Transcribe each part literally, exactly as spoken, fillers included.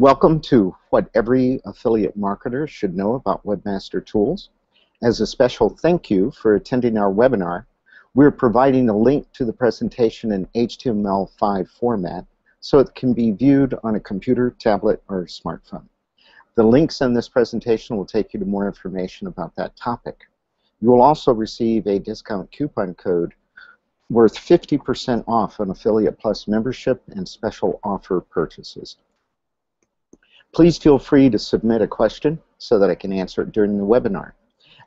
Welcome to what every affiliate marketer should know about Webmaster Tools. As a special thank you for attending our webinar, we're providing a link to the presentation in H T M L five format so it can be viewed on a computer, tablet, or smartphone. The links in this presentation will take you to more information about that topic. You will also receive a discount coupon code worth fifty percent off on Affiliate Plus membership and special offer purchases. Please feel free to submit a question so that I can answer it during the webinar.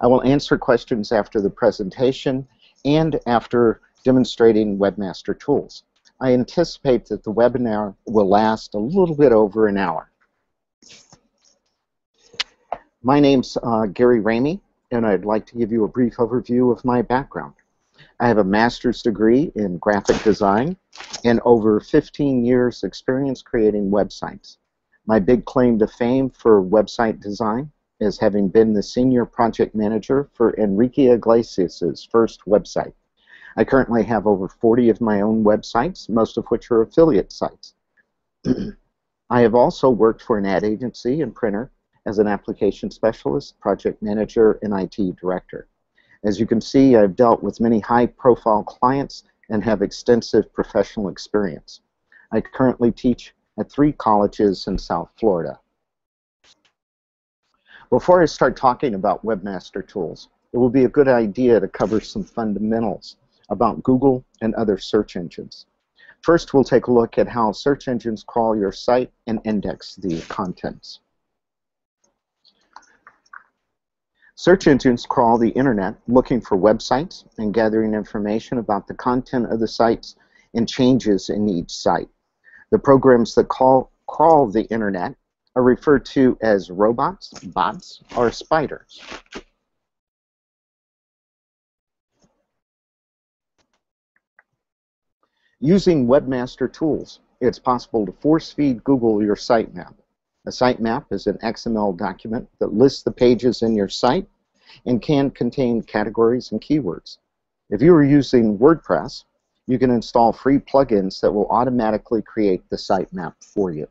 I will answer questions after the presentation and after demonstrating Webmaster Tools. I anticipate that the webinar will last a little bit over an hour. My name's uh, Gary Ramey, and I'd like to give you a brief overview of my background. I have a master's degree in graphic design and over fifteen years experience creating websites. My big claim to fame for website design is having been the senior project manager for Enrique Iglesias' first website. I currently have over forty of my own websites, most of which are affiliate sites. I have also worked for an ad agency and printer as an application specialist, project manager, and I T director. As you can see, I've dealt with many high-profile clients and have extensive professional experience. I currently teach at three colleges in South Florida. Before I start talking about Webmaster Tools, it will be a good idea to cover some fundamentals about Google and other search engines. First, we'll take a look at how search engines crawl your site and index the contents. Search engines crawl the internet looking for websites and gathering information about the content of the sites and changes in each site. The programs that call, crawl the internet are referred to as robots, bots, or spiders. Using Webmaster Tools, it's possible to force-feed Google your sitemap. A sitemap is an X M L document that lists the pages in your site and can contain categories and keywords. If you are using WordPress, you can install free plugins that will automatically create the sitemap for you.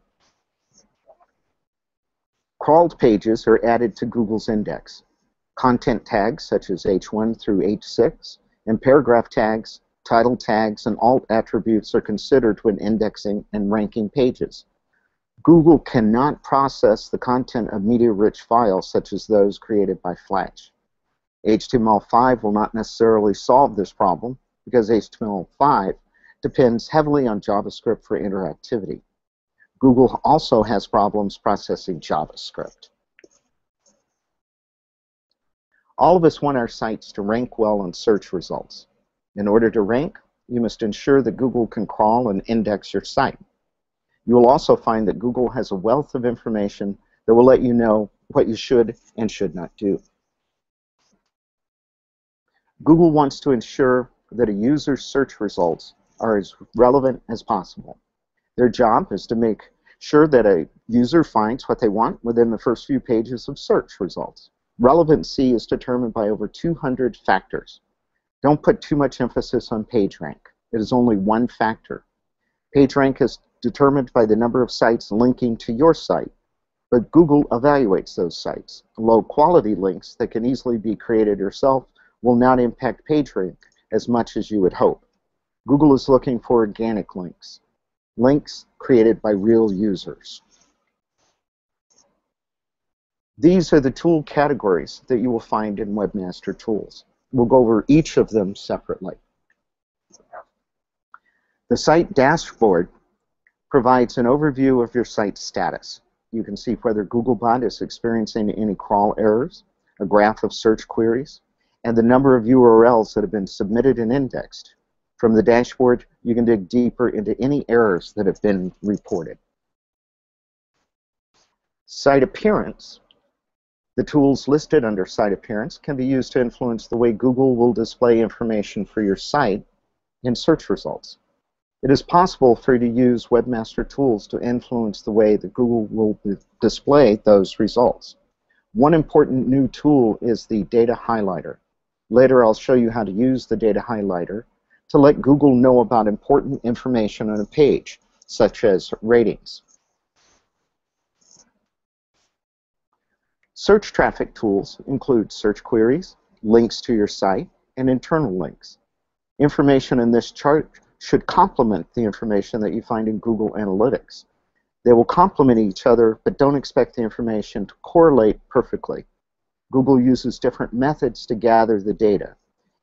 Crawled pages are added to Google's index. Content tags such as H one through H six and paragraph tags, title tags, and alt attributes are considered when indexing and ranking pages. Google cannot process the content of media-rich files such as those created by Flash. H T M L five will not necessarily solve this problem, because H T M L five depends heavily on JavaScript for interactivity. Google also has problems processing JavaScript. All of us want our sites to rank well on search results. In order to rank, you must ensure that Google can crawl and index your site. You will also find that Google has a wealth of information that will let you know what you should and should not do. Google wants to ensure that a user's search results are as relevant as possible. Their job is to make sure that a user finds what they want within the first few pages of search results. Relevancy is determined by over two hundred factors. Don't put too much emphasis on PageRank. It is only one factor. PageRank is determined by the number of sites linking to your site, but Google evaluates those sites. Low-quality links that can easily be created yourself will not impact PageRank as much as you would hope. Google is looking for organic links, links created by real users. These are the tool categories that you will find in Webmaster Tools. We'll go over each of them separately. The site dashboard provides an overview of your site's status. You can see whether Googlebot is experiencing any crawl errors, a graph of search queries, and the number of U R Ls that have been submitted and indexed. From the dashboard, you can dig deeper into any errors that have been reported. Site appearance. The tools listed under site appearance can be used to influence the way Google will display information for your site in search results. It is possible for you to use Webmaster Tools to influence the way that Google will display those results. One important new tool is the data highlighter. Later, I'll show you how to use the data highlighter to let Google know about important information on a page, such as ratings. Search traffic tools include search queries, links to your site, and internal links. Information in this chart should complement the information that you find in Google Analytics. They will complement each other, but don't expect the information to correlate perfectly. Google uses different methods to gather the data.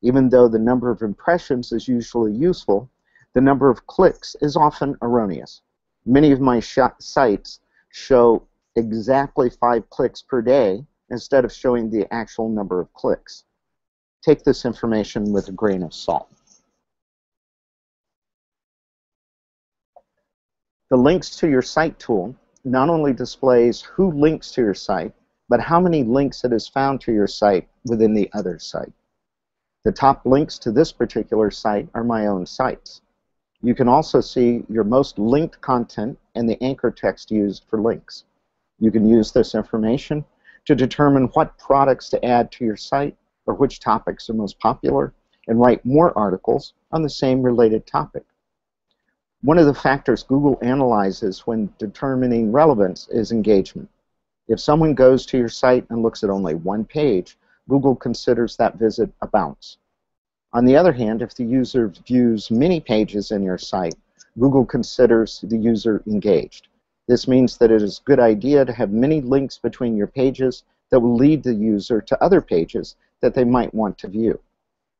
Even though the number of impressions is usually useful, the number of clicks is often erroneous. Many of my sh- sites show exactly five clicks per day instead of showing the actual number of clicks. Take this information with a grain of salt. The links to your site tool not only displays who links to your site, but how many links it has found to your site within the other site. The top links to this particular site are my own sites. You can also see your most linked content and the anchor text used for links. You can use this information to determine what products to add to your site or which topics are most popular, and write more articles on the same related topic. One of the factors Google analyzes when determining relevance is engagement. If someone goes to your site and looks at only one page, Google considers that visit a bounce. On the other hand, if the user views many pages in your site, Google considers the user engaged. This means that it is a good idea to have many links between your pages that will lead the user to other pages that they might want to view.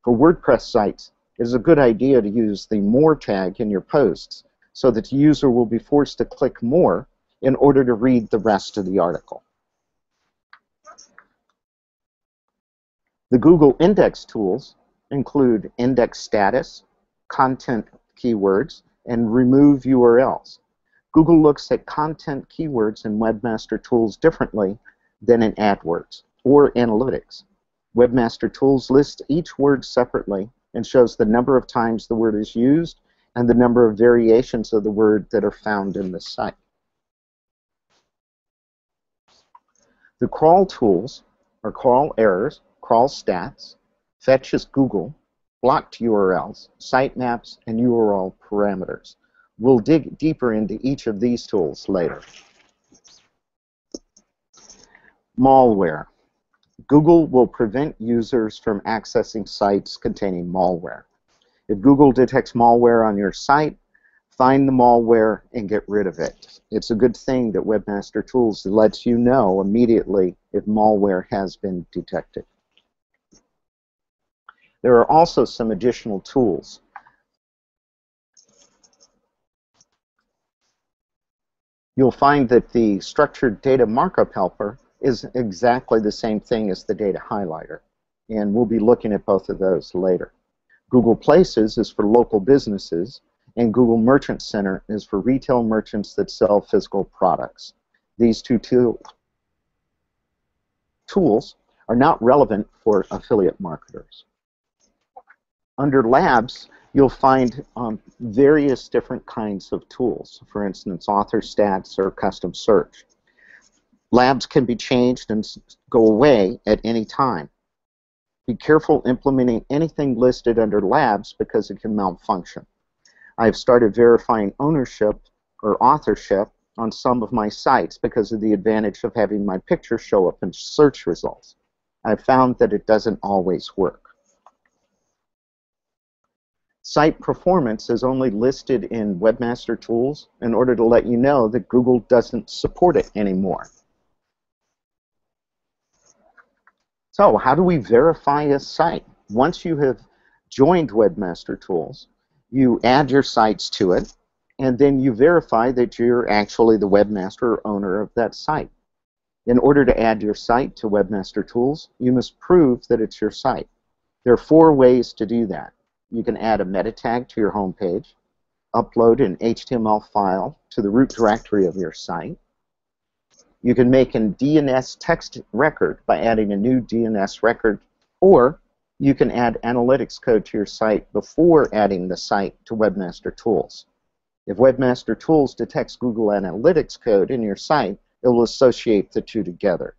For WordPress sites, it is a good idea to use the More tag in your posts so that the user will be forced to click More in order to read the rest of the article. The Google Index tools include Index Status, Content Keywords, and Remove U R Ls. Google looks at content keywords in Webmaster Tools differently than in AdWords or Analytics. Webmaster Tools lists each word separately and shows the number of times the word is used and the number of variations of the word that are found in the site. The crawl tools are crawl errors, crawl stats, fetch is Google, blocked U R Ls, sitemaps, and U R L parameters. We'll dig deeper into each of these tools later. Malware. Google will prevent users from accessing sites containing malware. If Google detects malware on your site, find the malware and get rid of it. It's a good thing that Webmaster Tools lets you know immediately if malware has been detected. There are also some additional tools. You'll find that the structured data markup helper is exactly the same thing as the data highlighter, and we'll be looking at both of those later. Google Places is for local businesses, and Google Merchant Center is for retail merchants that sell physical products. These two tools are not relevant for affiliate marketers. Under Labs, you'll find um, various different kinds of tools, for instance, author stats or custom search. Labs can be changed and go away at any time. Be careful implementing anything listed under Labs because it can malfunction. I've started verifying ownership or authorship on some of my sites because of the advantage of having my picture show up in search results. I've found that it doesn't always work. Site performance is only listed in Webmaster Tools in order to let you know that Google doesn't support it anymore. So, how do we verify a site? Once you have joined Webmaster Tools, you add your sites to it, and then you verify that you're actually the webmaster or owner of that site. In order to add your site to Webmaster Tools, you must prove that it's your site. There are four ways to do that. You can add a meta tag to your home page, upload an H T M L file to the root directory of your site. You can make a D N S text record by adding a new D N S record, or you can add analytics code to your site before adding the site to Webmaster Tools. If Webmaster Tools detects Google Analytics code in your site, it will associate the two together.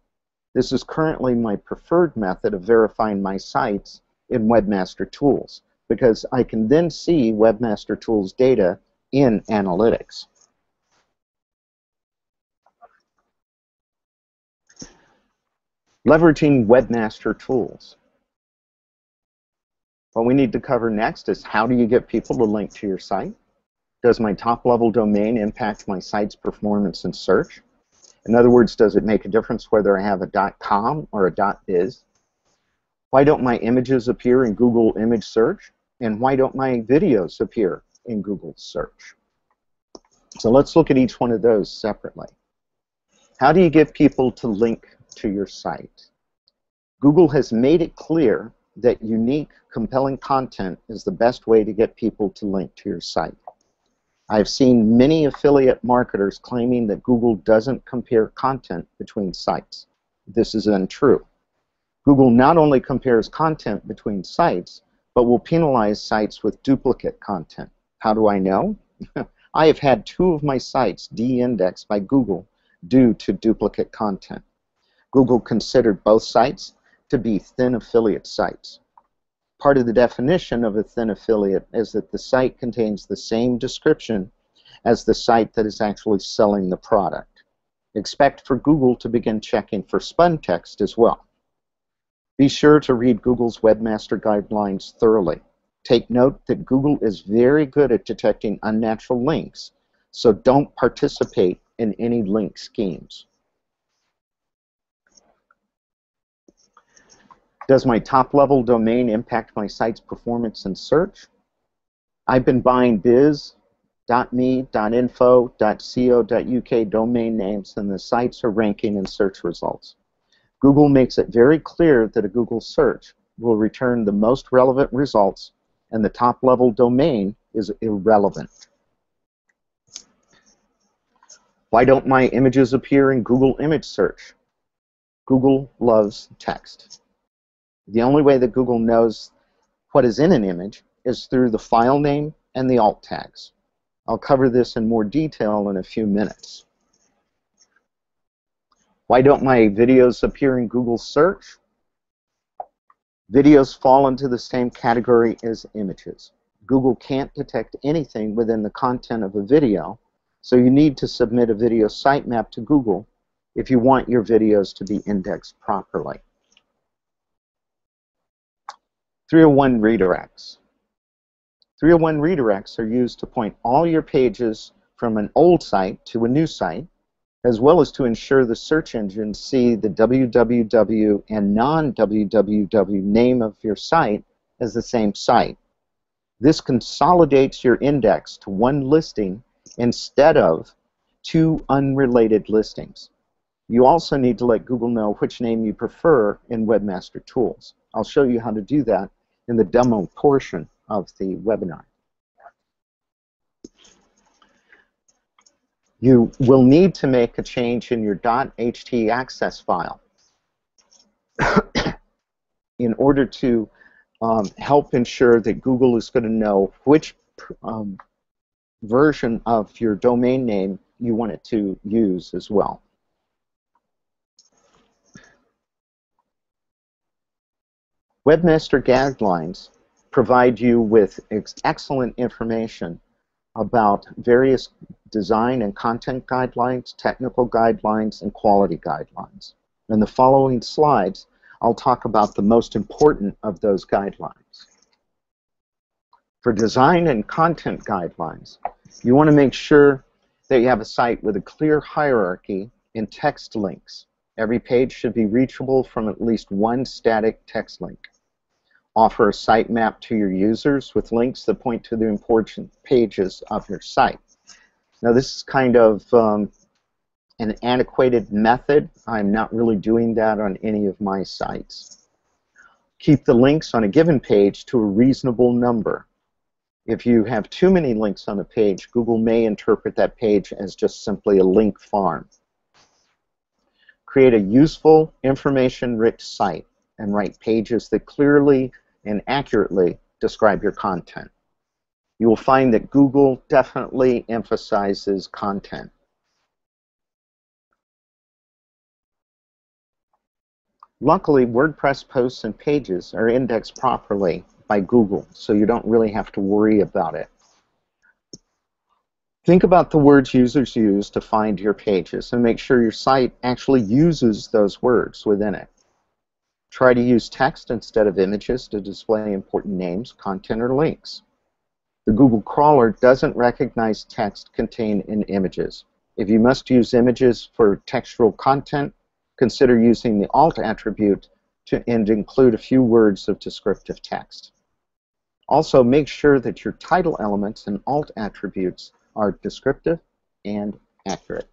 This is currently my preferred method of verifying my sites in Webmaster Tools, because I can then see Webmaster Tools data in Analytics. Leveraging Webmaster Tools. What we need to cover next is, how do you get people to link to your site? Does my top-level domain impact my site's performance in search? In other words, does it make a difference whether I have a .com or a .biz? Why don't my images appear in Google image search? And why don't my videos appear in Google search? So let's look at each one of those separately. How do you get people to link to your site? Google has made it clear that unique, compelling content is the best way to get people to link to your site. I've seen many affiliate marketers claiming that Google doesn't compare content between sites. This is untrue. Google not only compares content between sites, but will penalize sites with duplicate content. How do I know? I have had two of my sites de-indexed by Google due to duplicate content. Google considered both sites to be thin affiliate sites. Part of the definition of a thin affiliate is that the site contains the same description as the site that is actually selling the product. Expect for Google to begin checking for spun text as well. Be sure to read Google's Webmaster Guidelines thoroughly. Take note that Google is very good at detecting unnatural links, so don't participate in any link schemes. Does my top-level domain impact my site's performance in search? I've been buying biz, .me, .info, .co, .uk domain names, and the sites are ranking in search results. Google makes it very clear that a Google search will return the most relevant results, and the top-level domain is irrelevant. Why don't my images appear in Google image search? Google loves text. The only way that Google knows what is in an image is through the file name and the alt tags. I'll cover this in more detail in a few minutes. Why don't my videos appear in Google search? Videos fall into the same category as images. Google can't detect anything within the content of a video, so you need to submit a video sitemap to Google if you want your videos to be indexed properly. three oh one redirects. three oh one redirects are used to point all your pages from an old site to a new site, as well as to ensure the search engines see the W W W and non-W W W name of your site as the same site. This consolidates your index to one listing instead of two unrelated listings. You also need to let Google know which name you prefer in Webmaster Tools. I'll show you how to do that in the demo portion of the webinar. You will need to make a change in your .htaccess file in order to um, help ensure that Google is going to know which um, version of your domain name you want it to use as well. Webmaster Guidelines provide you with ex excellent information about various design and content guidelines, technical guidelines, and quality guidelines. In the following slides, I'll talk about the most important of those guidelines. For design and content guidelines, you want to make sure that you have a site with a clear hierarchy and text links. Every page should be reachable from at least one static text link. Offer a sitemap to your users with links that point to the important pages of your site. Now, this is kind of um, an antiquated method. I'm not really doing that on any of my sites. Keep the links on a given page to a reasonable number. If you have too many links on a page, Google may interpret that page as just simply a link farm. Create a useful, information-rich site and write pages that clearly and accurately describe your content. You will find that Google definitely emphasizes content. Luckily, WordPress posts and pages are indexed properly by Google, so you don't really have to worry about it. Think about the words users use to find your pages and make sure your site actually uses those words within it. Try to use text instead of images to display important names, content, or links. The Google crawler doesn't recognize text contained in images. If you must use images for textual content, consider using the alt attribute to, and include a few words of descriptive text. Also, make sure that your title elements and alt attributes are descriptive and accurate.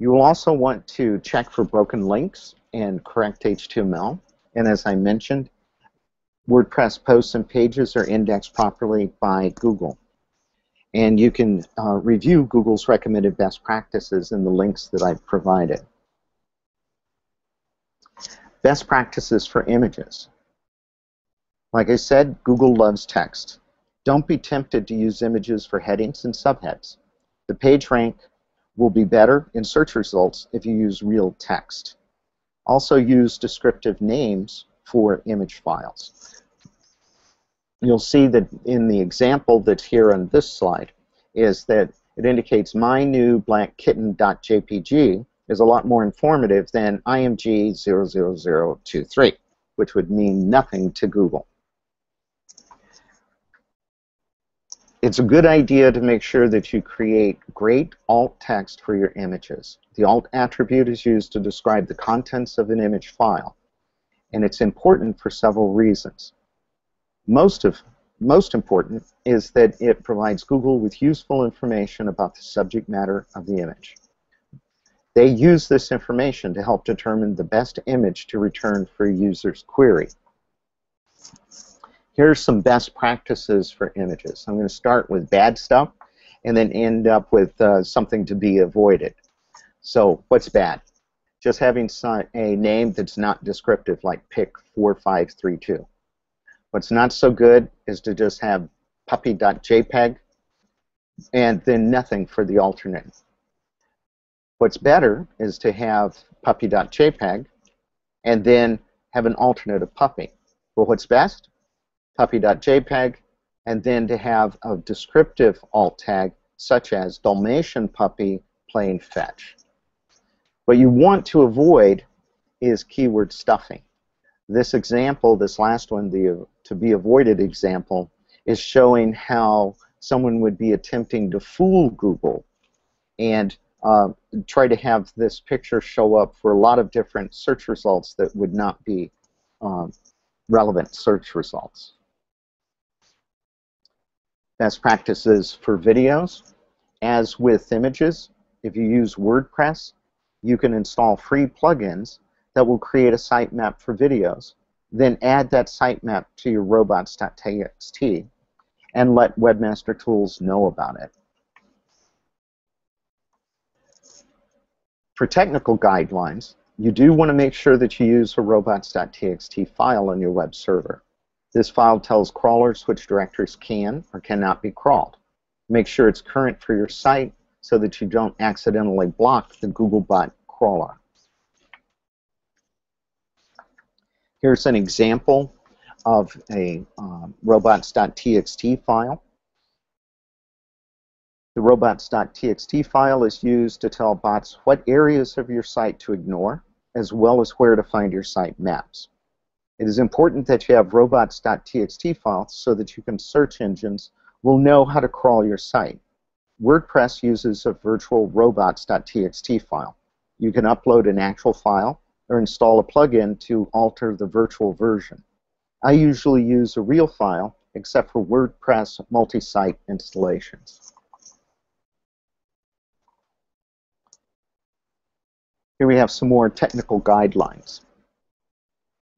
You will also want to check for broken links and correct H T M L. And as I mentioned, WordPress posts and pages are indexed properly by Google. And you can uh, review Google's recommended best practices in the links that I've provided. Best practices for images. Like I said, Google loves text. Don't be tempted to use images for headings and subheads. The PageRank will be better in search results if you use real text. Also use descriptive names for image files. You'll see that in the example that's here on this slide is that it indicates my new black kitten dot J P G is a lot more informative than I M G zero zero zero two three, which would mean nothing to Google. It's a good idea to make sure that you create great alt text for your images. The alt attribute is used to describe the contents of an image file, and it's important for several reasons. Most of, most important is that it provides Google with useful information about the subject matter of the image. They use this information to help determine the best image to return for a user's query. Here are some best practices for images. I'm going to start with bad stuff and then end up with uh, something to be avoided. So what's bad? Just having a name that's not descriptive, like pick four five three two. What's not so good is to just have puppy dot J P G and then nothing for the alternate. What's better is to have puppy dot J P G and then have an alternate of puppy. Well, what's best? puppy dot J P G and then to have a descriptive alt tag such as Dalmatian puppy playing fetch. What you want to avoid is keyword stuffing. This example, this last one, the to be avoided example, is showing how someone would be attempting to fool Google and uh, try to have this picture show up for a lot of different search results that would not be um, relevant search results. Best practices for videos. As with images, if you use WordPress, you can install free plugins that will create a sitemap for videos, then add that sitemap to your robots dot T X T and let Webmaster Tools know about it. For technical guidelines, you do want to make sure that you use a robots dot T X T file on your web server. This file tells crawlers which directories can or cannot be crawled. Make sure it's current for your site so that you don't accidentally block the Googlebot crawler. Here's an example of a uh, robots dot T X T file. The robots dot T X T file is used to tell bots what areas of your site to ignore, as well as where to find your site maps. It is important that you have robots dot T X T files so that you can search engines will know how to crawl your site. WordPress uses a virtual robots dot T X T file. You can upload an actual file or install a plugin to alter the virtual version. I usually use a real file except for WordPress multi-site installations. Here we have some more technical guidelines.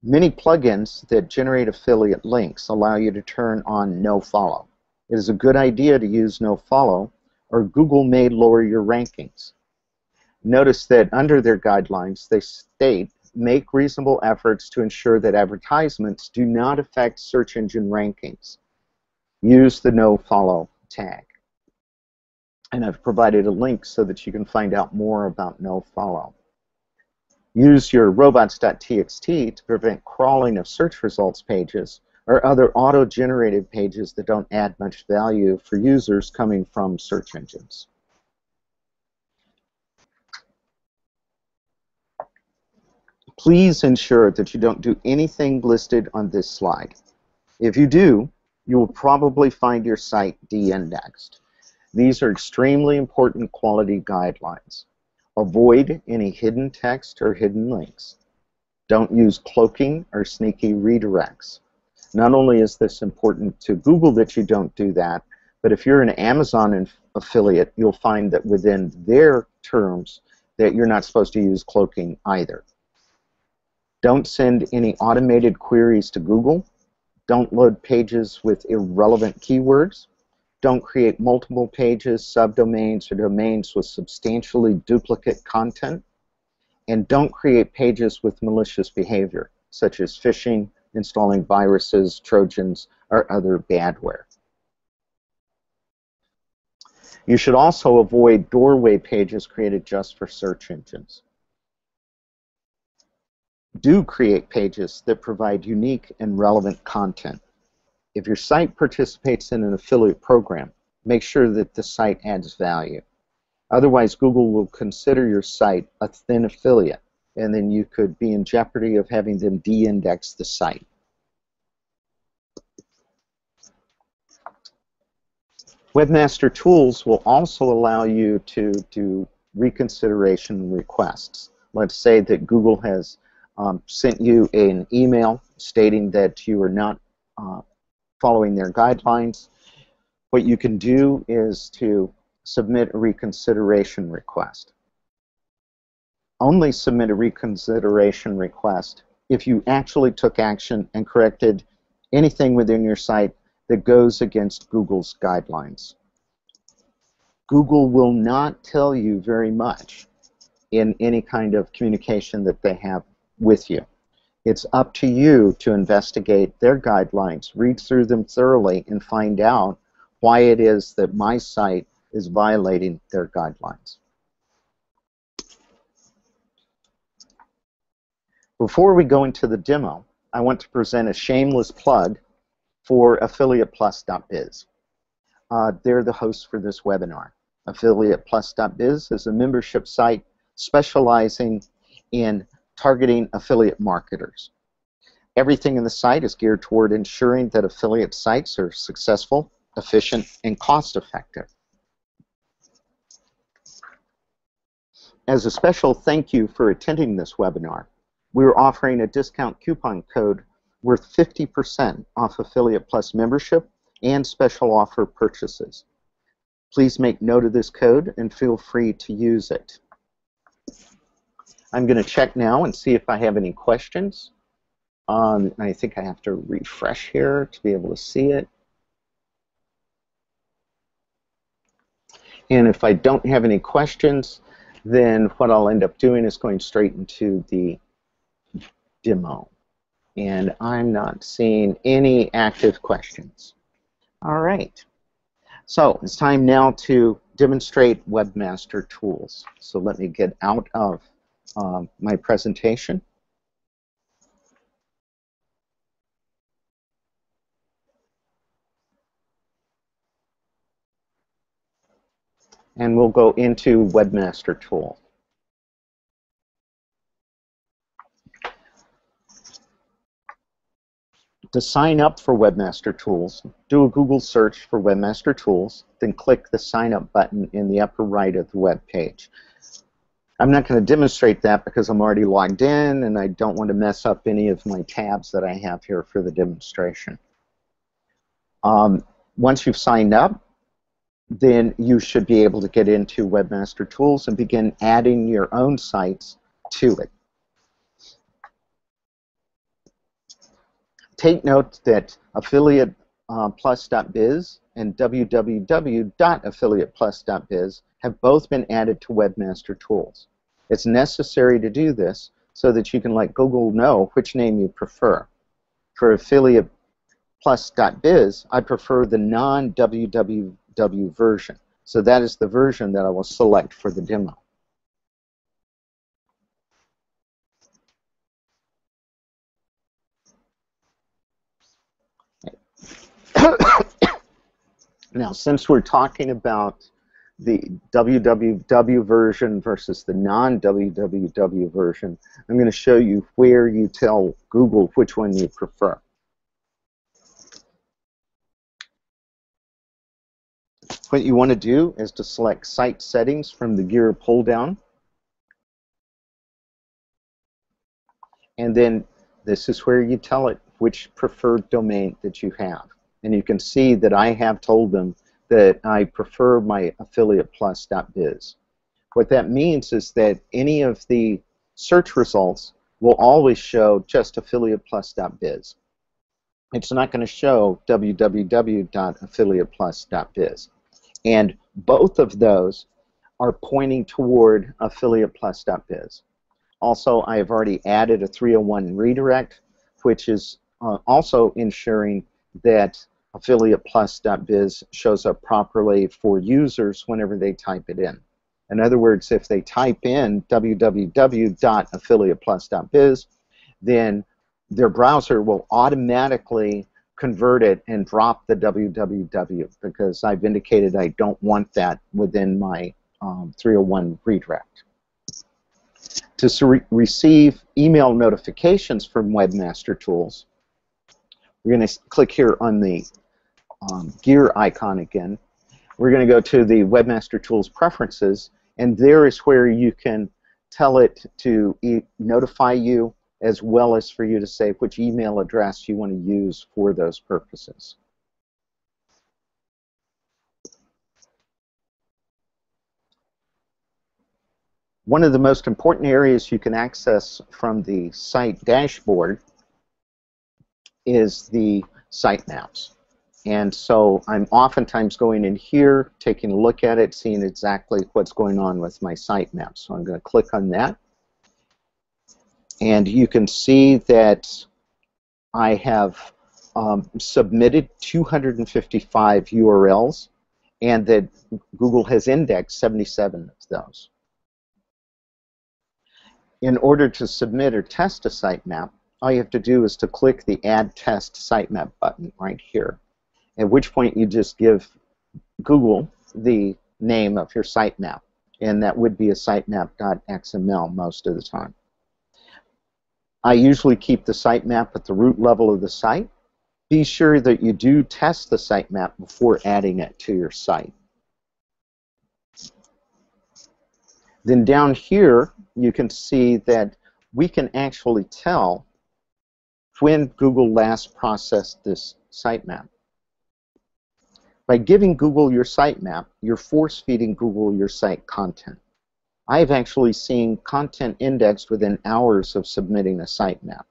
Many plugins that generate affiliate links allow you to turn on nofollow. It is a good idea to use nofollow or Google may lower your rankings. Notice that under their guidelines they state make reasonable efforts to ensure that advertisements do not affect search engine rankings. Use the nofollow tag. And I've provided a link so that you can find out more about nofollow. Use your robots dot T X T to prevent crawling of search results pages or other auto-generated pages that don't add much value for users coming from search engines. please ensure that you don't do anything listed on this slide. If you do, you will probably find your site de-indexed. These are extremely important quality guidelines. Avoid any hidden text or hidden links. Don't use cloaking or sneaky redirects. Not only is this important to Google that you don't do that, but if you're an Amazon affiliate, you'll find that within their terms that you're not supposed to use cloaking either. Don't send any automated queries to Google. Don't load pages with irrelevant keywords. Don't create multiple pages, subdomains, or domains with substantially duplicate content. And don't create pages with malicious behavior, such as phishing, installing viruses, Trojans, or other badware. You should also avoid doorway pages created just for search engines. Do create pages that provide unique and relevant content. If your site participates in an affiliate program, make sure that the site adds value. Otherwise, Google will consider your site a thin affiliate, and then you could be in jeopardy of having them de-index the site. Webmaster Tools will also allow you to do reconsideration requests. Let's say that Google has um, sent you an email stating that you are not uh, following their guidelines. What you can do is to submit a reconsideration request. Only submit a reconsideration request if you actually took action and corrected anything within your site that goes against Google's guidelines. Google will not tell you very much in any kind of communication that they have with you. It's up to you to investigate their guidelines, read through them thoroughly, and find out why it is that my site is violating their guidelines. Before we go into the demo, I want to present a shameless plug for affiliate plus dot biz. Uh, they're the hosts for this webinar. affiliate plus dot biz is a membership site specializing in targeting affiliate marketers. Everything in the site is geared toward ensuring that affiliate sites are successful, efficient, and cost-effective. As a special thank you for attending this webinar, we are offering a discount coupon code worth fifty percent off Affiliate Plus membership and special offer purchases. Please make note of this code and feel free to use it. I'm going to check now and see if I have any questions. Um, I think I have to refresh here to be able to see it. And if I don't have any questions, then what I'll end up doing is going straight into the demo. And I'm not seeing any active questions. All right. So it's time now to demonstrate Webmaster Tools. So let me get out of um, my presentation. And we'll go into Webmaster Tools. To sign up for Webmaster Tools, do a Google search for Webmaster Tools, then click the Sign Up button in the upper right of the web page. I'm not going to demonstrate that because I'm already logged in and I don't want to mess up any of my tabs that I have here for the demonstration. Um, once you've signed up, then you should be able to get into Webmaster Tools and begin adding your own sites to it. Take note that affiliate plus dot biz and w w w dot affiliate plus dot biz have both been added to Webmaster Tools. It's necessary to do this so that you can let Google know which name you prefer. For affiliate plus dot biz, I prefer the non-W W W version. So that is the version that I will select for the demo. Now, since we're talking about the W W W version versus the non-W W W version, I'm going to show you where you tell Google which one you prefer. What you want to do is to select Site Settings from the gear pull-down, and then this is where you tell it which preferred domain that you have. And you can see that I have told them that I prefer my affiliate plus dot biz. What that means is that any of the search results will always show just affiliate plus dot biz. It's not going to show w w w dot affiliate plus dot biz. And both of those are pointing toward affiliate plus dot biz. Also, I have already added a three oh one redirect, which is uh, also ensuring that affiliate plus dot biz shows up properly for users whenever they type it in. In other words, if they type in w w w dot affiliate plus dot biz, then their browser will automatically convert it and drop the w w w, because I've indicated I don't want that within my um, three oh one redirect. To re receive email notifications from Webmaster Tools, we're going to click here on the um, gear icon again. We're going to go to the Webmaster Tools Preferences, and there is where you can tell it to e notify you, as well as for you to say which email address you want to use for those purposes. One of the most important areas you can access from the site dashboard is the site maps. And so I'm oftentimes going in here, taking a look at it, seeing exactly what's going on with my site map. So I'm going to click on that. And you can see that I have um, submitted two hundred fifty-five U R Ls, and that Google has indexed seventy-seven of those. In order to submit or test a sitemap, all you have to do is to click the Add Test Sitemap button right here, at which point you just give Google the name of your sitemap, and that would be a sitemap dot x m l most of the time. I usually keep the sitemap at the root level of the site. Be sure that you do test the sitemap before adding it to your site. Then down here, you can see that we can actually tell when Google last processed this sitemap. By giving Google your sitemap, you're force-feeding Google your site content. I've actually seen content indexed within hours of submitting a sitemap.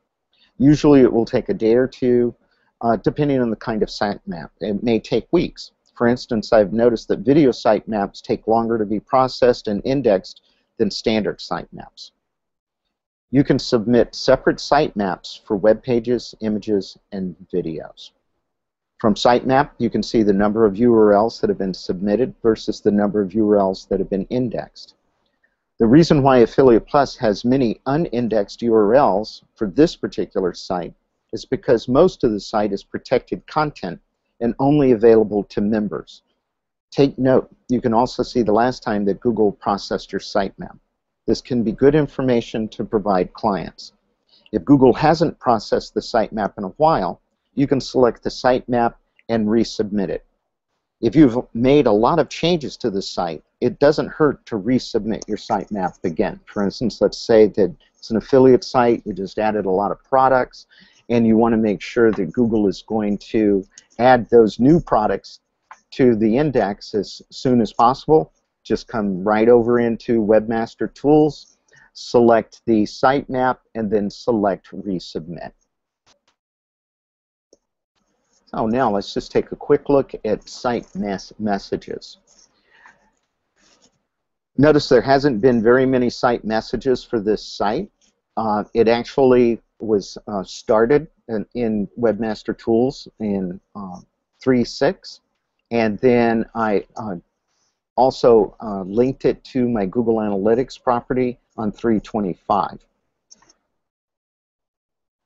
Usually it will take a day or two, uh, depending on the kind of sitemap. It may take weeks. For instance, I've noticed that video sitemaps take longer to be processed and indexed than standard sitemaps. You can submit separate sitemaps for web pages, images, and videos. From sitemap, you can see the number of U R Ls that have been submitted versus the number of U R Ls that have been indexed. The reason why Affiliate Plus has many unindexed U R Ls for this particular site is because most of the site is protected content and only available to members. Take note, you can also see the last time that Google processed your sitemap. This can be good information to provide clients. If Google hasn't processed the sitemap in a while, you can select the sitemap and resubmit it. If you've made a lot of changes to the site, it doesn't hurt to resubmit your sitemap again. For instance, let's say that it's an affiliate site, you just added a lot of products, and you want to make sure that Google is going to add those new products to the index as soon as possible. Just come right over into Webmaster Tools, select the sitemap, and then select Resubmit. So now let's just take a quick look at site mes messages. Notice there hasn't been very many site messages for this site. Uh, it actually was uh, started in, in Webmaster Tools in uh, three point six, and then I uh, also uh, linked it to my Google Analytics property on three point twenty-five.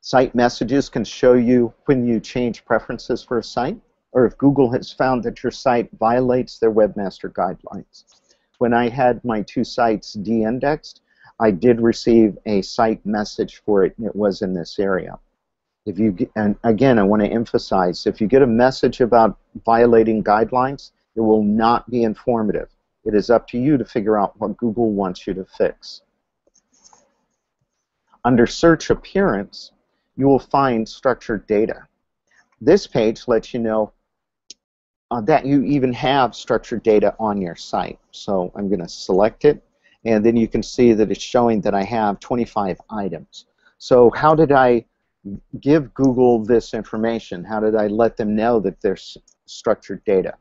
Site messages can show you when you change preferences for a site. or if Google has found that your site violates their webmaster guidelines. When I had my two sites de-indexed, I did receive a site message for it, and it was in this area. If you get, and again, I want to emphasize, if you get a message about violating guidelines, it will not be informative. It is up to you to figure out what Google wants you to fix. Under Search Appearance, you will find Structured Data. This page lets you know uh, that you even have structured data on your site. So I'm going to select it, and then you can see that it's showing that I have twenty-five items. So how did I give Google this information? How did I let them know that there's structured data?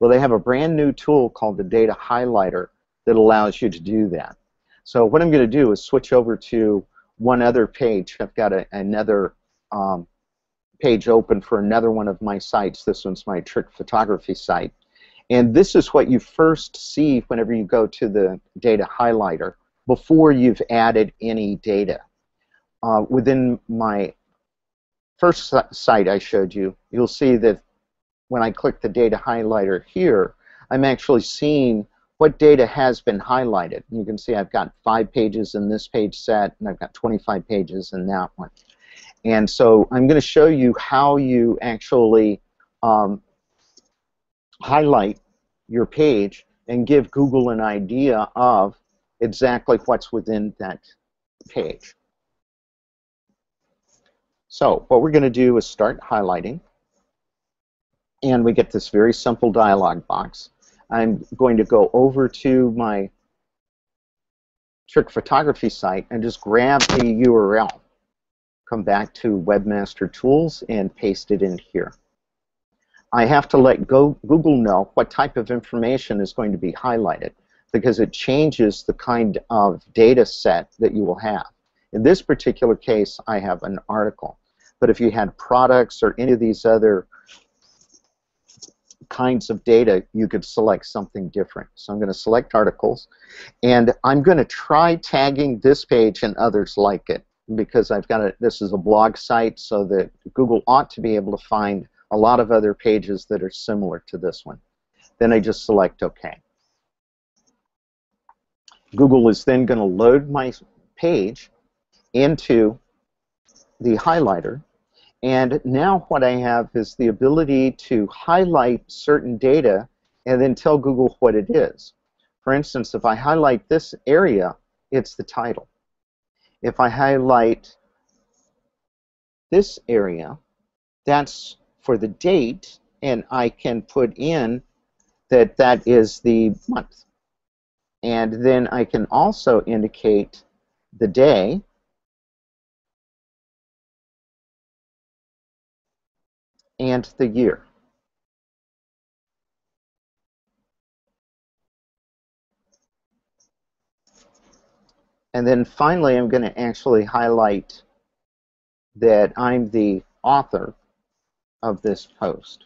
Well, they have a brand new tool called the Data Highlighter that allows you to do that. So what I'm going to do is switch over to one other page. I've got a, another um, page open for another one of my sites. This one's my trick photography site. And this is what you first see whenever you go to the Data Highlighter before you've added any data. Uh, within my first site I showed you, you'll see that when I click the Data Highlighter here, I'm actually seeing what data has been highlighted. You can see I've got five pages in this page set, and I've got twenty-five pages in that one. And so I'm going to show you how you actually um, highlight your page and give Google an idea of exactly what's within that page. So what we're going to do is start highlighting, and we get this very simple dialog box. I'm going to go over to my trick photography site and just grab the U R L. Come back to Webmaster Tools and paste it in here. I have to let go Google know what type of information is going to be highlighted, because it changes the kind of data set that you will have. In this particular case, I have an article. But if you had products or any of these other kinds of data, you could select something different. So I'm going to select articles, and I'm going to try tagging this page and others like it, because I've got a, this is a blog site, so that Google ought to be able to find a lot of other pages that are similar to this one. Then I just select OK. Google is then going to load my page into the highlighter, and now what I have is the ability to highlight certain data and then tell Google what it is. For instance, if I highlight this area, it's the title. If I highlight this area, that's for the date, and I can put in that that is the month. And then I can also indicate the day, and the year. And then finally, I'm going to actually highlight that I'm the author of this post.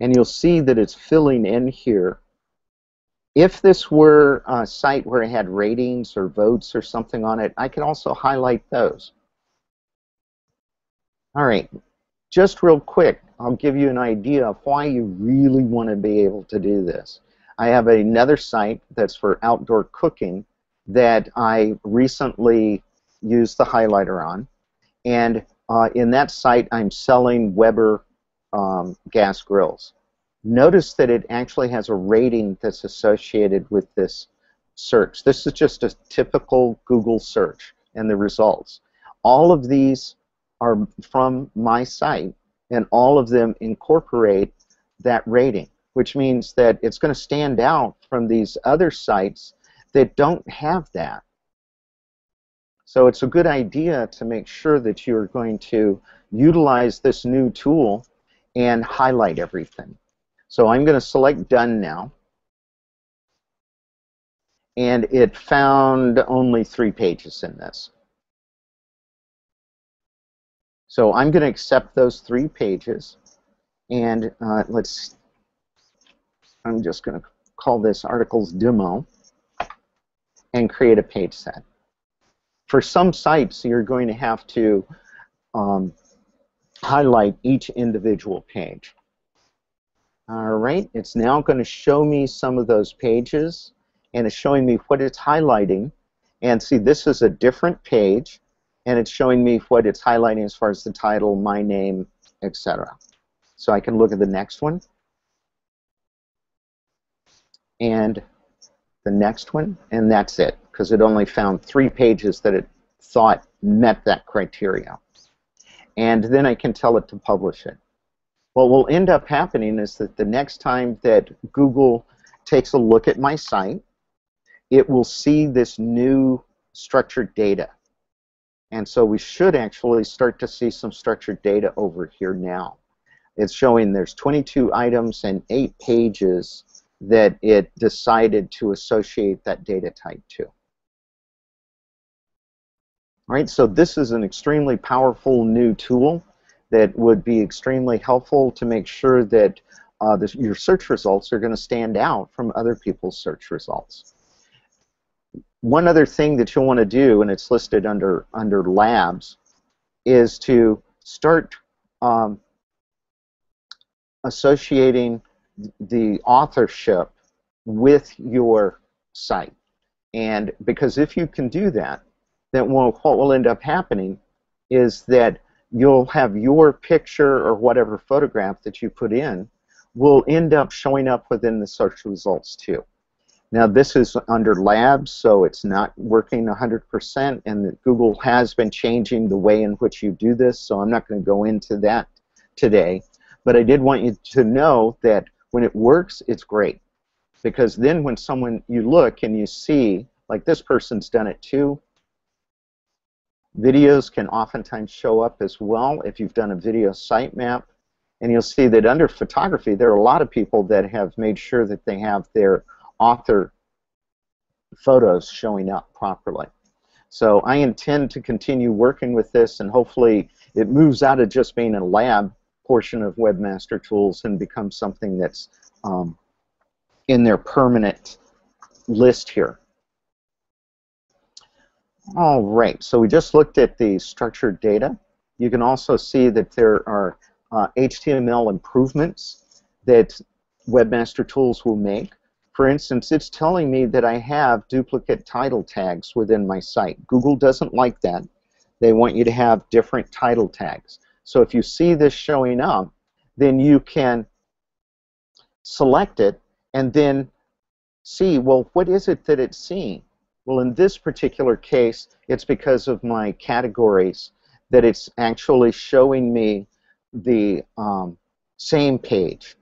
And you'll see that it's filling in here. If this were a site where it had ratings or votes or something on it, I could also highlight those. All right. Just real quick, I'll give you an idea of why you really want to be able to do this. I have another site that's for outdoor cooking that I recently used the highlighter on. And uh, in that site, I'm selling Weber um, gas grills. Notice that it actually has a rating that's associated with this search. This is just a typical Google search and the results. All of these are from my site, and all of them incorporate that rating, which means that it's going to stand out from these other sites that don't have that. So it's a good idea to make sure that you're going to utilize this new tool and highlight everything. So I'm going to select Done now, and it found only three pages in this. So I'm going to accept those three pages, and uh, let's, I'm just going to call this Articles Demo and create a page set. For some sites, you're going to have to um, highlight each individual page. Alright, it's now going to show me some of those pages, and it's showing me what it's highlighting. And see, this is a different page, and it's showing me what it's highlighting as far as the title, my name, et cetera. So I can look at the next one, and the next one, and that's it, because it only found three pages that it thought met that criteria. And then I can tell it to publish it. What will end up happening is that the next time that Google takes a look at my site, it will see this new structured data. And so we should actually start to see some structured data over here now. It's showing there's twenty-two items and eight pages that it decided to associate that data type to. All right, so this is an extremely powerful new tool that would be extremely helpful to make sure that uh, this, your search results are going to stand out from other people's search results. One other thing that you'll want to do, and it's listed under under labs, is to start um, associating the authorship with your site. And because if you can do that, then what will end up happening is that you'll have your picture or whatever photograph that you put in will end up showing up within the search results too. Now this is under labs, so it's not working one hundred percent, and Google has been changing the way in which you do this, so I'm not going to go into that today. But I did want you to know that when it works, it's great. Because then when someone, you look and you see, like this person's done it too. Videos can oftentimes show up as well if you've done a video sitemap. And you'll see that under photography, there are a lot of people that have made sure that they have their author photos showing up properly. So I intend to continue working with this, and hopefully it moves out of just being a lab portion of Webmaster Tools and becomes something that's um, in their permanent list here. All right, so we just looked at the structured data. You can also see that there are uh, H T M L improvements that Webmaster Tools will make. For instance, it's telling me that I have duplicate title tags within my site. Google doesn't like that. They want you to have different title tags. So if you see this showing up, then you can select it and then see, well, what is it that it's seeing? Well, in this particular case, it's because of my categories that it's actually showing me the um, same page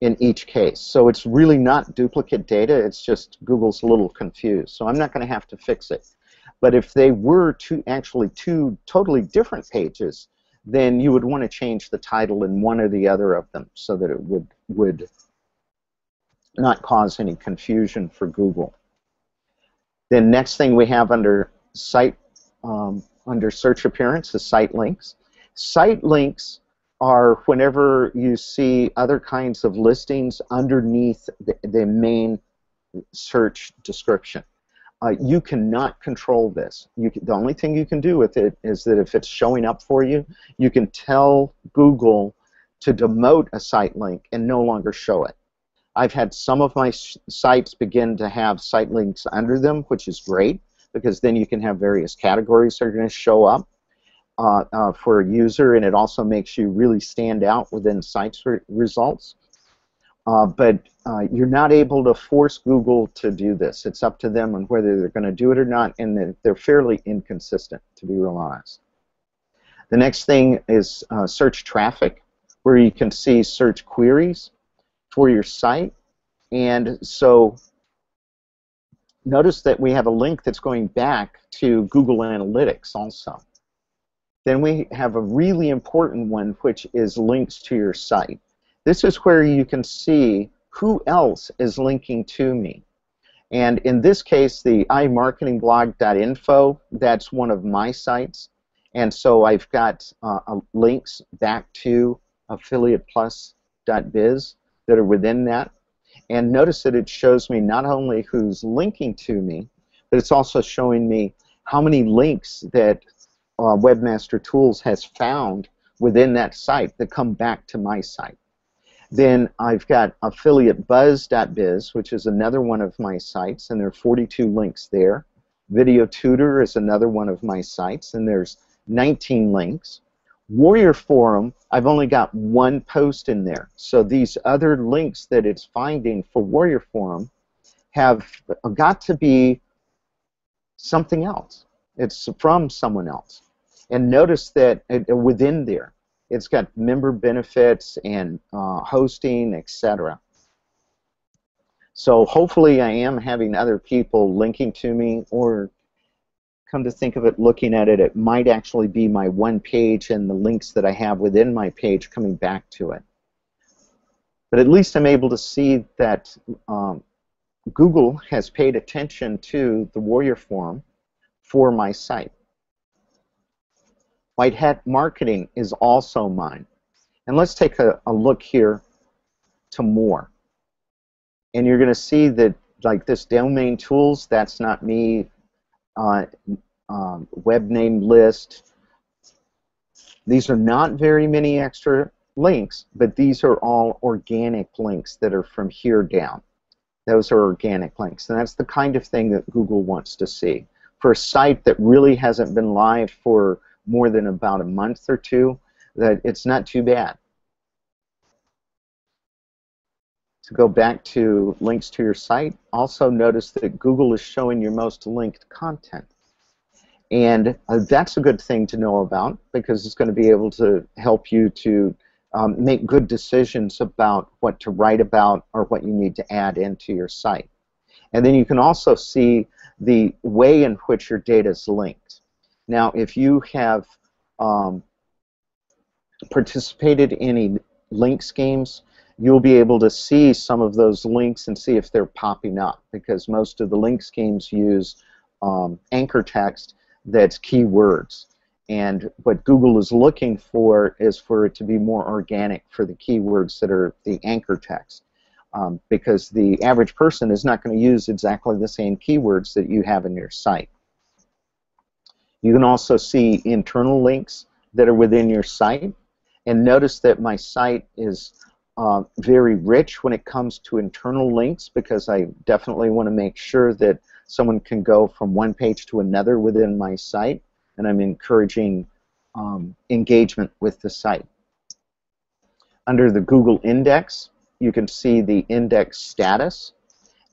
in each case. So it's really not duplicate data, it's just Google's a little confused. So I'm not going to have to fix it. But if they were to actually two totally different pages, then you would want to change the title in one or the other of them so that it would, would not cause any confusion for Google. The next thing we have under site, um, under search appearance is site links. Site links are whenever you see other kinds of listings underneath the, the main search description. Uh, you cannot control this. You can, the only thing you can do with it is that if it's showing up for you, you can tell Google to demote a site link and no longer show it. I've had some of my sites begin to have site links under them, which is great, because then you can have various categories that are going to show up. Uh, uh, for a user, and it also makes you really stand out within site re results. Uh, but uh, you're not able to force Google to do this. It's up to them on whether they're going to do it or not, and they're, they're fairly inconsistent, to be real honest. The next thing is uh, search traffic, where you can see search queries for your site. And so notice that we have a link that's going back to Google Analytics also. Then we have a really important one, which is links to your site. This is where you can see who else is linking to me. And in this case, the i marketing blog dot info, that's one of my sites. And so I've got uh, links back to affiliate plus dot biz that are within that. And notice that it shows me not only who's linking to me, but it's also showing me how many links that Uh, Webmaster Tools has found within that site that come back to my site. Then I've got affiliate buzz dot biz, which is another one of my sites, and there are forty-two links there. VideoTutor is another one of my sites, and there's nineteen links. Warrior Forum, I've only got one post in there. So these other links that it's finding for Warrior Forum have got to be something else. It's from someone else. And notice that it, within there, it's got member benefits and uh, hosting, et cetera. So hopefully I am having other people linking to me, or come to think of it, looking at it, it might actually be my one page and the links that I have within my page coming back to it. But at least I'm able to see that um, Google has paid attention to the Warrior Forum for my site. White Hat Marketing is also mine. And let's take a, a look here to more. And you're going to see that, like this domain tools, that's not me, uh, um, web name list. These are not very many extra links, but these are all organic links that are from here down. Those are organic links. And that's the kind of thing that Google wants to see. For a site that really hasn't been live for more than about a month or two, that it's not too bad. To go back to links to your site, also notice that Google is showing your most linked content. And uh, that's a good thing to know about, because it's going to be able to help you to um, make good decisions about what to write about or what you need to add into your site. And then you can also see the way in which your data is linked. Now, if you have um, participated in any link schemes, you'll be able to see some of those links and see if they're popping up, because most of the link schemes use um, anchor text that's keywords. And what Google is looking for is for it to be more organic for the keywords that are the anchor text, um, because the average person is not going to use exactly the same keywords that you have in your site. You can also see internal links that are within your site. And notice that my site is uh, very rich when it comes to internal links, because I definitely want to make sure that someone can go from one page to another within my site, and I'm encouraging um, engagement with the site. Under the Google Index, you can see the index status,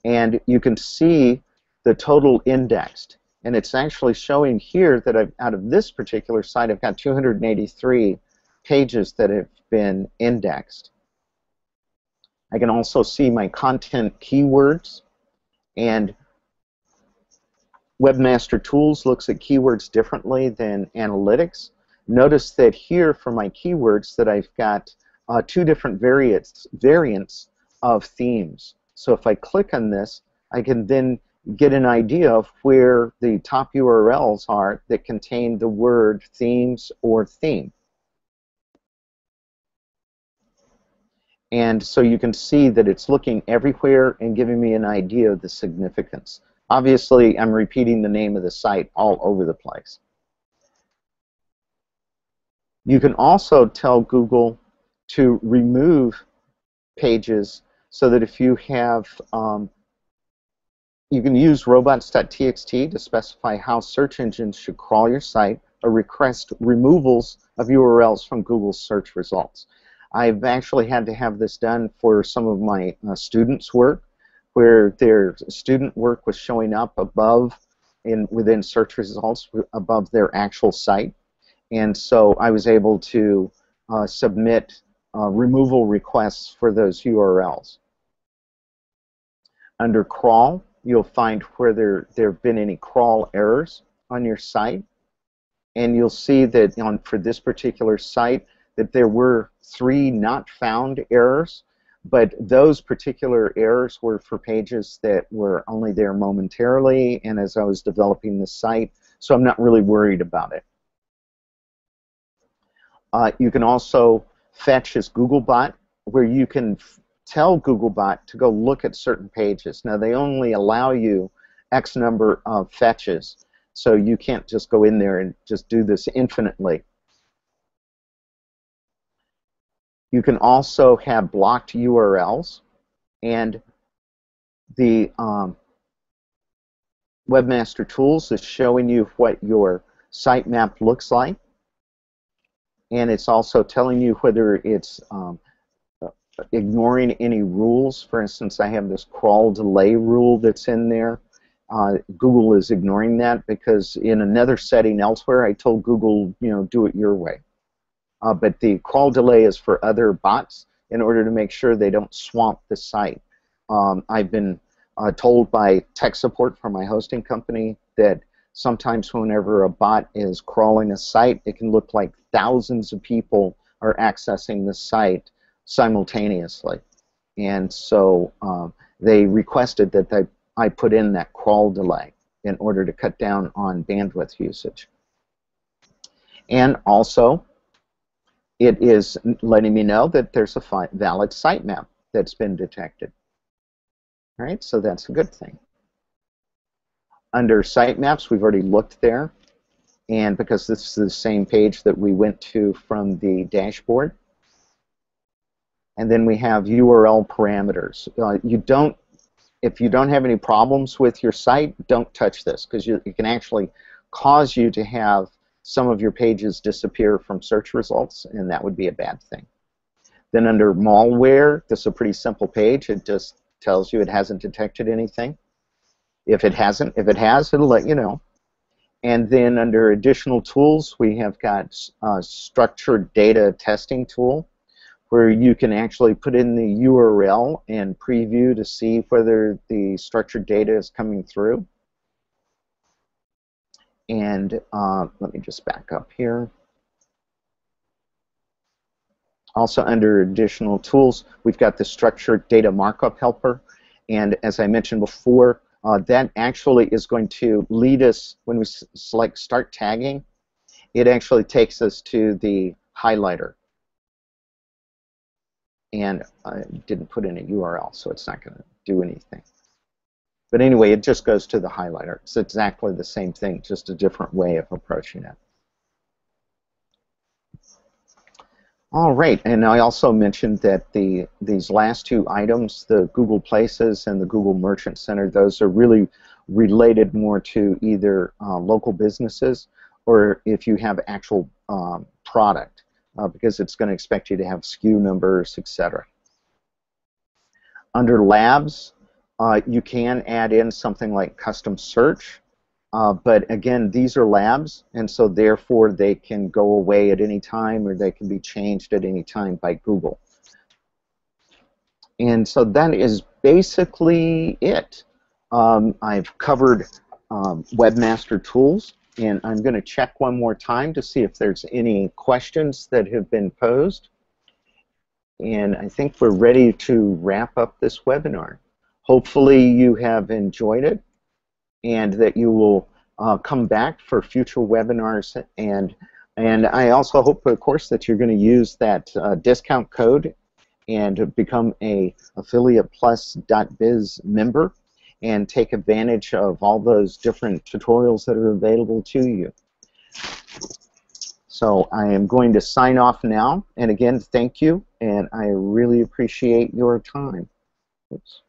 and you can see the total indexed. And it's actually showing here that I've, out of this particular site, I've got two hundred eighty-three pages that have been indexed. I can also see my content keywords, and Webmaster Tools looks at keywords differently than Analytics. Notice that here for my keywords that I've got uh, two different variants, variants of themes. So if I click on this, I can then get an idea of where the top U R Ls are that contain the word themes or theme. And so you can see that it's looking everywhere and giving me an idea of the significance. Obviously, I'm repeating the name of the site all over the place. You can also tell Google to remove pages, so that if you have um, you can use robots dot t x t to specify how search engines should crawl your site or request removals of U R Ls from Google's search results. I've actually had to have this done for some of my uh, students' work, where their student work was showing up above in within search results above their actual site. And so I was able to uh, submit uh, removal requests for those U R Ls. Under crawl, you'll find where there there have been any crawl errors on your site, and you'll see that on for this particular site that there were three not found errors, but those particular errors were for pages that were only there momentarily and as I was developing the site, so I'm not really worried about it. Uh, you can also fetch as Googlebot, where you can tell Googlebot to go look at certain pages. Now, they only allow you X number of fetches, so you can't just go in there and just do this infinitely. You can also have blocked U R Ls, and the um, Webmaster Tools is showing you what your sitemap looks like, and it's also telling you whether it's um, ignoring any rules. For instance, I have this crawl delay rule that's in there. Uh, Google is ignoring that because in another setting elsewhere I told Google, you know, do it your way. Uh, but the crawl delay is for other bots in order to make sure they don't swamp the site. Um, I've been uh, told by tech support from my hosting company that sometimes whenever a bot is crawling a site, it can look like thousands of people are accessing the site simultaneously. And so um, they requested that they, I put in that crawl delay in order to cut down on bandwidth usage. And also, it is letting me know that there's a valid sitemap that's been detected. All right, so that's a good thing. Under sitemaps, we've already looked there, and because this is the same page that we went to from the dashboard. And then we have U R L parameters. Uh, you don't, if you don't have any problems with your site, don't touch this, because you, it can actually cause you to have some of your pages disappear from search results, and that would be a bad thing. Then under malware, this is a pretty simple page. It just tells you it hasn't detected anything. If it hasn't, if it has, it'll let you know. And then under additional tools, we have got a structured data testing tool where you can actually put in the U R L and preview to see whether the structured data is coming through. And uh, let me just back up here. Also under additional tools, we've got the structured data markup helper. And as I mentioned before, Uh, that actually is going to lead us, when we select Start Tagging, it actually takes us to the highlighter. And I didn't put in a U R L, so it's not going to do anything. But anyway, it just goes to the highlighter. It's exactly the same thing, just a different way of approaching it. All right, and I also mentioned that the these last two items, the Google Places and the Google Merchant Center, those are really related more to either uh, local businesses or if you have actual um, product, uh, because it's going to expect you to have S K U numbers, et cetera. Under Labs, uh, you can add in something like custom search. Uh, but again, these are labs, and so therefore they can go away at any time or they can be changed at any time by Google. And so that is basically it. Um, I've covered um, Webmaster Tools, and I'm going to check one more time to see if there's any questions that have been posed. And I think we're ready to wrap up this webinar. Hopefully you have enjoyed it, and that you will uh, come back for future webinars, and and I also hope, of course, that you're going to use that uh, discount code and become a affiliate plus dot biz member and take advantage of all those different tutorials that are available to you. So I am going to sign off now, and again, thank you, and I really appreciate your time. Oops.